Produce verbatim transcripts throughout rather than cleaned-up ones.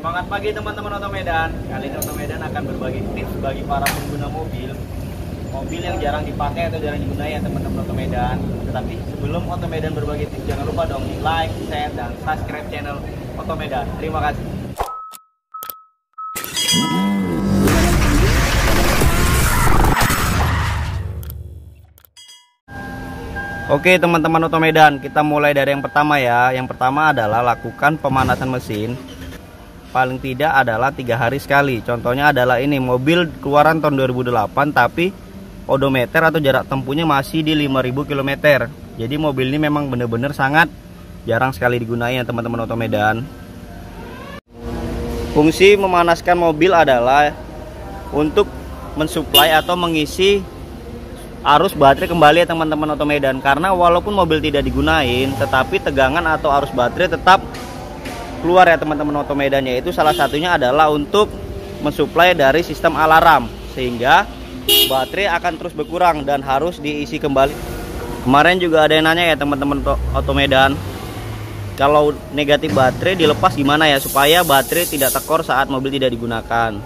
Semangat pagi teman-teman Auto Medan. Kali ini Auto Medan akan berbagi tips bagi para pengguna mobil Mobil yang jarang dipakai atau jarang digunakan ya teman-teman Auto Medan. Tetapi sebelum Auto Medan berbagi tips, jangan lupa dong like, share, dan subscribe channel Auto Medan. Terima kasih. Oke teman-teman Auto Medan, kita mulai dari yang pertama ya. Yang pertama adalah lakukan pemanasan mesin paling tidak adalah tiga hari sekali. Contohnya adalah ini mobil keluaran tahun dua ribu delapan tapi odometer atau jarak tempuhnya masih di lima ribu kilometer. Jadi mobil ini memang benar-benar sangat jarang sekali digunakan teman-teman Auto Medan. Fungsi memanaskan mobil adalah untuk mensuplai atau mengisi arus baterai kembali ya teman-teman Auto Medan, karena walaupun mobil tidak digunain tetapi tegangan atau arus baterai tetap keluar ya teman-teman Auto Medan, yaitu salah satunya adalah untuk mensuplai dari sistem alarm sehingga baterai akan terus berkurang dan harus diisi kembali. Kemarin juga ada yang nanya ya teman-teman Auto Medan, kalau negatif baterai dilepas gimana ya supaya baterai tidak tekor saat mobil tidak digunakan.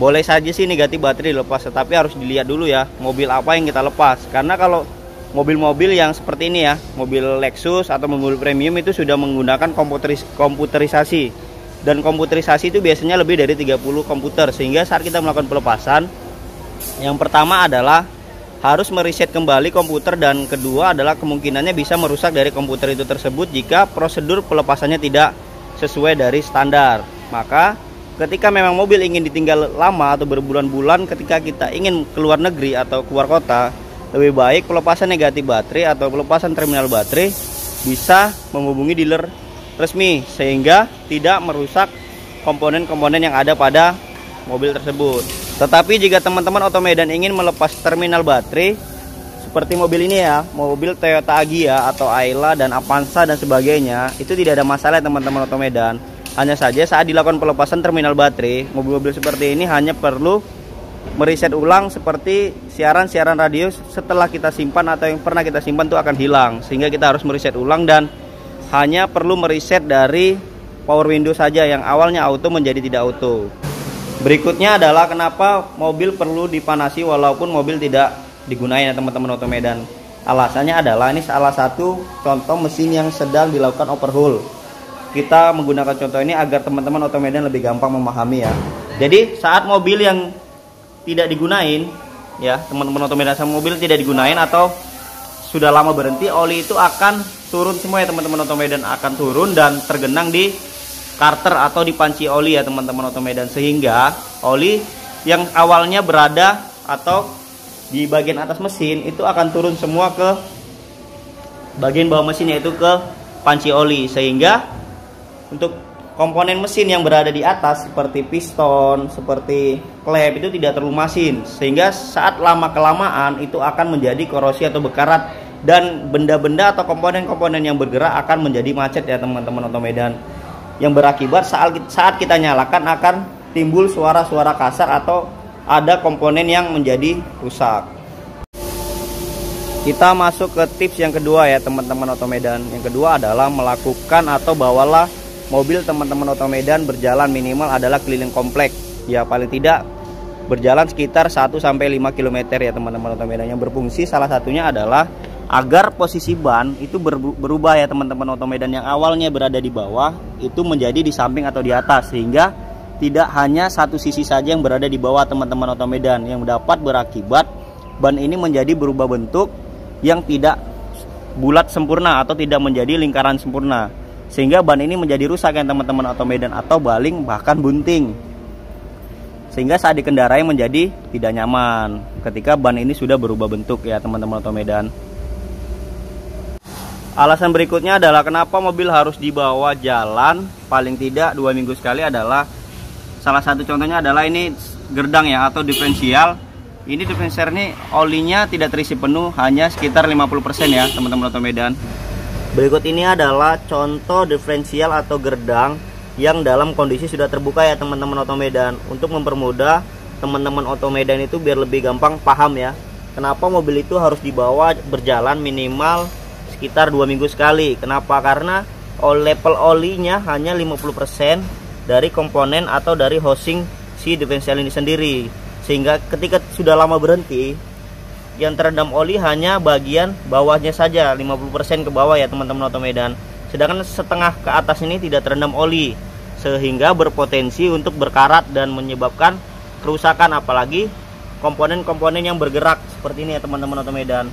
Boleh saja sih negatif baterai dilepas, tetapi harus dilihat dulu ya mobil apa yang kita lepas. Karena kalau mobil-mobil yang seperti ini ya, mobil Lexus atau mobil premium itu sudah menggunakan komputeris komputerisasi. Dan komputerisasi itu biasanya lebih dari tiga puluh komputer. Sehingga saat kita melakukan pelepasan, yang pertama adalah harus mereset kembali komputer, dan kedua adalah kemungkinannya bisa merusak dari komputer itu tersebut jika prosedur pelepasannya tidak sesuai dari standar. Maka ketika memang mobil ingin ditinggal lama atau berbulan-bulan, ketika kita ingin keluar negeri atau keluar kota, lebih baik pelepasan negatif baterai atau pelepasan terminal baterai bisa menghubungi dealer resmi sehingga tidak merusak komponen-komponen yang ada pada mobil tersebut. Tetapi jika teman-teman Auto Medan ingin melepas terminal baterai seperti mobil ini ya, mobil Toyota Agya atau Ayla dan Avanza dan sebagainya, itu tidak ada masalah teman-teman Auto Medan. Hanya saja saat dilakukan pelepasan terminal baterai, mobil-mobil seperti ini hanya perlu mereset ulang seperti siaran-siaran radio setelah kita simpan atau yang pernah kita simpan itu akan hilang. Sehingga kita harus mereset ulang dan hanya perlu mereset dari power window saja yang awalnya auto menjadi tidak auto. Berikutnya adalah kenapa mobil perlu dipanasi walaupun mobil tidak digunakan teman-teman Auto Medan. Alasannya adalah ini salah satu contoh mesin yang sedang dilakukan overhaul. Kita menggunakan contoh ini agar teman-teman Auto Medan lebih gampang memahami ya. Jadi saat mobil yang tidak digunain ya teman-teman Auto Medan, sama mobil tidak digunain atau sudah lama berhenti, oli itu akan turun semua ya teman-teman Auto Medan, akan turun dan tergenang di karter atau di panci oli ya teman-teman Auto Medan, sehingga oli yang awalnya berada atau di bagian atas mesin itu akan turun semua ke bagian bawah mesin, yaitu ke panci oli. Sehingga untuk komponen mesin yang berada di atas seperti piston, seperti klep itu tidak terlumasin, sehingga saat lama-kelamaan itu akan menjadi korosi atau berkarat, dan benda-benda atau komponen-komponen yang bergerak akan menjadi macet ya teman-teman Auto Medan, yang berakibat saat kita nyalakan akan timbul suara-suara kasar atau ada komponen yang menjadi rusak. Kita masuk ke tips yang kedua ya teman-teman Auto Medan. Yang kedua adalah melakukan atau bawalah mobil teman-teman Auto Medan berjalan minimal adalah keliling komplek ya, paling tidak berjalan sekitar satu sampai lima kilometer ya teman-teman Auto Medan, yang berfungsi salah satunya adalah agar posisi ban itu berubah ya teman-teman Auto Medan, yang awalnya berada di bawah itu menjadi di samping atau di atas, sehingga tidak hanya satu sisi saja yang berada di bawah teman-teman Auto Medan, yang dapat berakibat ban ini menjadi berubah bentuk yang tidak bulat sempurna atau tidak menjadi lingkaran sempurna, sehingga ban ini menjadi rusak ya teman-teman Auto Medan, atau baling bahkan bunting, sehingga saat dikendarai menjadi tidak nyaman ketika ban ini sudah berubah bentuk ya teman-teman Auto Medan. Alasan berikutnya adalah kenapa mobil harus dibawa jalan paling tidak dua minggu sekali adalah salah satu contohnya adalah ini gerdang ya atau diferensial. Ini diferensial ini olinya tidak terisi penuh, hanya sekitar lima puluh persen ya teman-teman Auto Medan. Berikut ini adalah contoh diferensial atau gerdang yang dalam kondisi sudah terbuka ya teman-teman Auto Medan. Untuk mempermudah teman-teman Auto Medan itu biar lebih gampang paham ya, kenapa mobil itu harus dibawa berjalan minimal sekitar dua minggu sekali. Kenapa? Karena level olinya hanya lima puluh persen dari komponen atau dari housing si diferensial ini sendiri, sehingga ketika sudah lama berhenti yang terendam oli hanya bagian bawahnya saja, lima puluh persen ke bawah ya teman-teman Auto Medan, sedangkan setengah ke atas ini tidak terendam oli, sehingga berpotensi untuk berkarat dan menyebabkan kerusakan, apalagi komponen-komponen yang bergerak seperti ini ya teman-teman Auto Medan,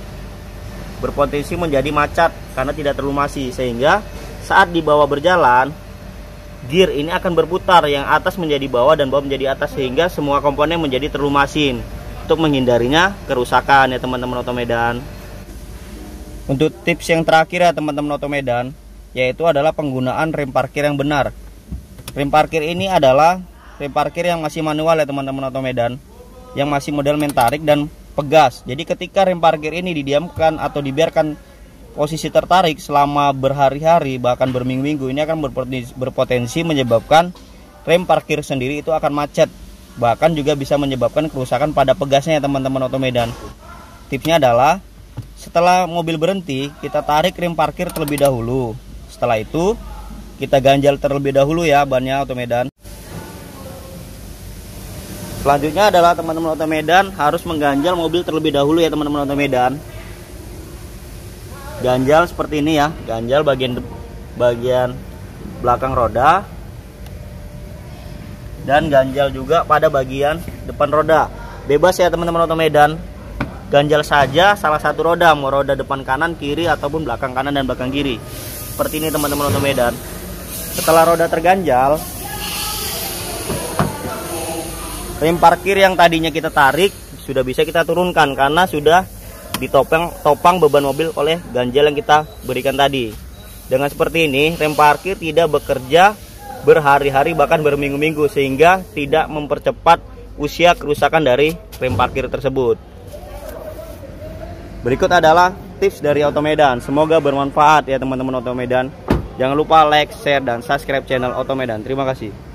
berpotensi menjadi macat karena tidak terlumasi, sehingga saat dibawa berjalan gear ini akan berputar, yang atas menjadi bawah dan bawah menjadi atas, sehingga semua komponen menjadi terlumasin. Untuk menghindarinya kerusakan ya teman-teman Auto Medan. Untuk tips yang terakhir ya teman-teman Auto Medan, yaitu adalah penggunaan rem parkir yang benar. Rem parkir ini adalah rem parkir yang masih manual ya teman-teman Auto Medan, yang masih model mentarik dan pegas. Jadi ketika rem parkir ini didiamkan atau dibiarkan posisi tertarik selama berhari-hari bahkan berminggu-minggu, ini akan berpotensi, berpotensi menyebabkan rem parkir sendiri itu akan macet, bahkan juga bisa menyebabkan kerusakan pada pegasnya ya teman-teman Auto Medan. Tipsnya adalah setelah mobil berhenti kita tarik rem parkir terlebih dahulu, setelah itu kita ganjal terlebih dahulu ya bannya Auto Medan. Selanjutnya adalah teman-teman Auto Medan harus mengganjal mobil terlebih dahulu ya teman-teman Auto Medan. Ganjal seperti ini ya, ganjal bagian bagian belakang roda dan ganjal juga pada bagian depan roda. Bebas ya teman-teman Auto Medan, ganjal saja salah satu roda, mau roda depan kanan kiri ataupun belakang kanan dan belakang kiri. Seperti ini teman-teman Auto Medan. Setelah roda terganjal, rem parkir yang tadinya kita tarik sudah bisa kita turunkan karena sudah ditopang topang beban mobil oleh ganjal yang kita berikan tadi. Dengan seperti ini rem parkir tidak bekerja berhari-hari bahkan berminggu-minggu, sehingga tidak mempercepat usia kerusakan dari rem parkir tersebut. Berikut adalah tips dari Auto Medan, semoga bermanfaat ya teman-teman Auto Medan. Jangan lupa like, share, dan subscribe channel Auto Medan. Terima kasih.